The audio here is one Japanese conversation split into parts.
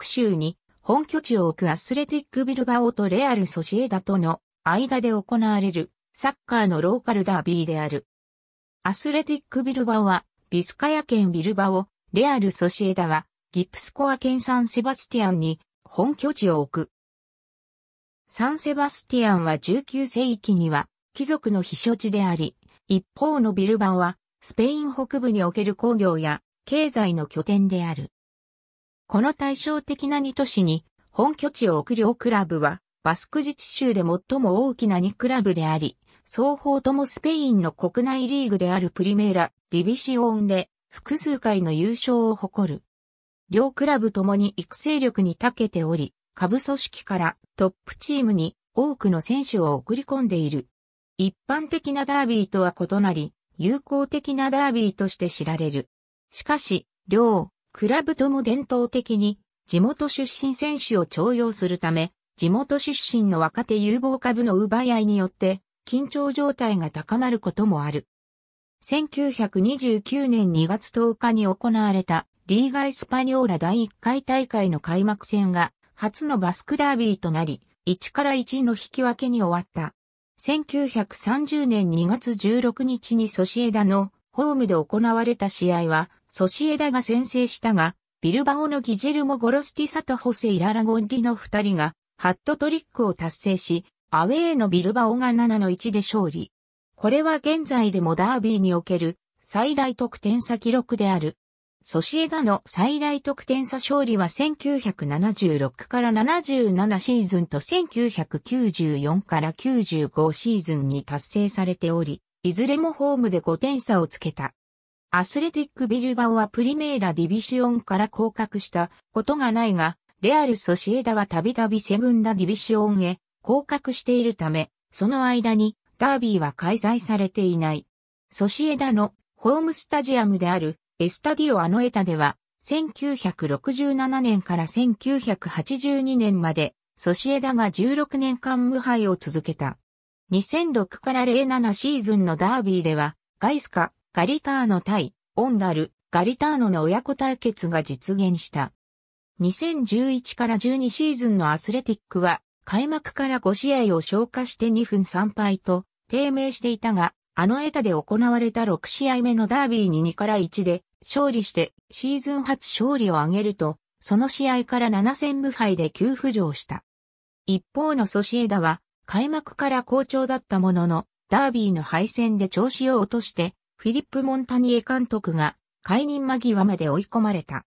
ク州に本拠地を置くアスレティック・ビルバオとレアル・ソシエダとの間で行われるサッカーのローカルダービーである。アスレティック・ビルバオはビスカヤ県ビルバオ、レアル・ソシエダはギプスコア県サンセバスティアンに本拠地を置く。サンセバスティアンは19世紀には貴族の避暑地であり、一方のビルバオはスペイン北部における工業や経済の拠点である。この対照的な2都市に本拠地を置く両クラブはバスク自治州で最も大きな2クラブであり、双方ともスペインの国内リーグであるプリメーラ・ディビシオンで複数回の優勝を誇る。両クラブともに育成力に長けており、下部組織からトップチームに多くの選手を送り込んでいる。一般的なダービーとは異なり、友好的なダービーとして知られる。しかし、両クラブとも伝統的に地元出身選手を重用するため、地元出身の若手有望株の奪い合いによって緊張状態が高まることもある。1929年2月10日に行われたリーガ・エスパニョーラ第1回大会の開幕戦が初のバスクダービーとなり、1-1の引き分けに終わった。1930年2月16日にソシエダのホームで行われた試合は、ソシエダが先制したが、ビルバオのギジェルモ・ゴロスティサとホセ・イララゴンディの2人が、ハットトリックを達成し、アウェーのビルバオが7-1で勝利。これは現在でもダービーにおける最大得点差記録である。ソシエダの最大得点差勝利は1976-77シーズンと1994-95シーズンに達成されており、いずれもホームで5点差をつけた。アスレティック・ビルバオはプリメーラ・ディビシオンから降格したことがないが、レアル・ソシエダはたびたびセグンダ・ディビシオンへ降格しているため、その間にダービーは開催されていない。ソシエダのホームスタジアムであるエスタディオ・アノエタでは、1967年から1982年までソシエダが16年間無敗を続けた。2006-07シーズンのダービーでは、ガイスカ・ガリターノ対オンダル・ガリターノの親子対決が実現した。2011-12シーズンのアスレティックは開幕から5試合を消化して2分3敗と低迷していたが、アノエタで行われた6試合目のダービーに2-1で勝利してシーズン初勝利を挙げると、その試合から7戦無敗で急浮上した。一方のソシエダは開幕から好調だったものの、ダービーの敗戦で調子を落として、フィリップ・モンタニエ監督が解任間際まで追い込まれた。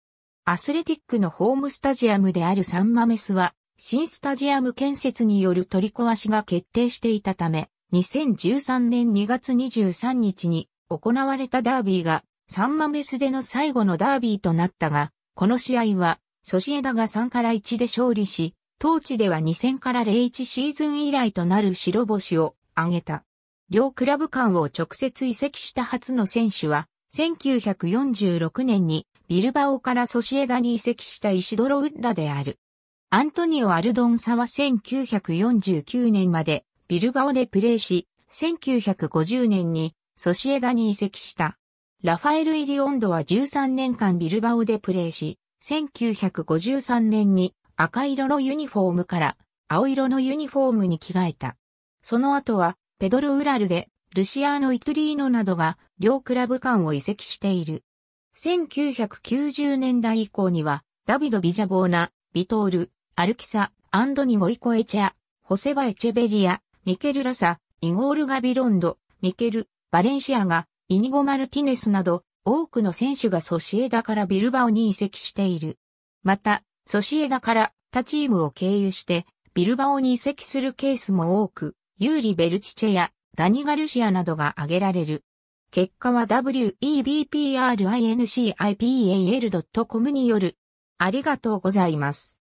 アスレティックのホームスタジアムであるサンマメスは新スタジアム建設による取り壊しが決定していたため2013年2月23日に行われたダービーがサンマメスでの最後のダービーとなったが、この試合はソシエダが3-1で勝利し、当地では2000-01シーズン以来となる白星を挙げた。両クラブ間を直接移籍した初の選手は、1946年にビルバオからソシエダに移籍したイシドロ・ウッラである。アントニオ・アルドンサは1949年までビルバオでプレーし、1950年にソシエダに移籍した。ラファエル・イリオンドは13年間ビルバオでプレーし、1953年に赤色のユニフォームから青色のユニフォームに着替えた。その後は、ペドロ・ウラルで、ルシアーノ・イトゥリーノなどが両クラブ間を移籍している。1990年代以降には、ダビド・ビジャボーナ、ビトール、アルキサ、アンドニゴ・イコエチェア、ホセバ・エチェベリア、ミケル・ラサ、イゴール・ガビロンド、ミケル・バレンシアが、イニゴ・マルティネスなど、多くの選手がソシエダからビルバオに移籍している。また、ソシエダから他チームを経由して、ビルバオに移籍するケースも多く、ユーリ・ベルチチェやダニ・ガルシアなどが挙げられる。結果は webprincipaal.com による。ありがとうございます。